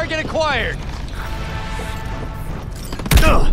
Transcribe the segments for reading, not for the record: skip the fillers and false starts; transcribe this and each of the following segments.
Target acquired. Ugh.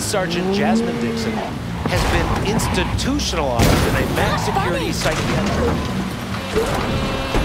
Sergeant Jasmine Dixon has been institutionalized in a mass security psychiatric.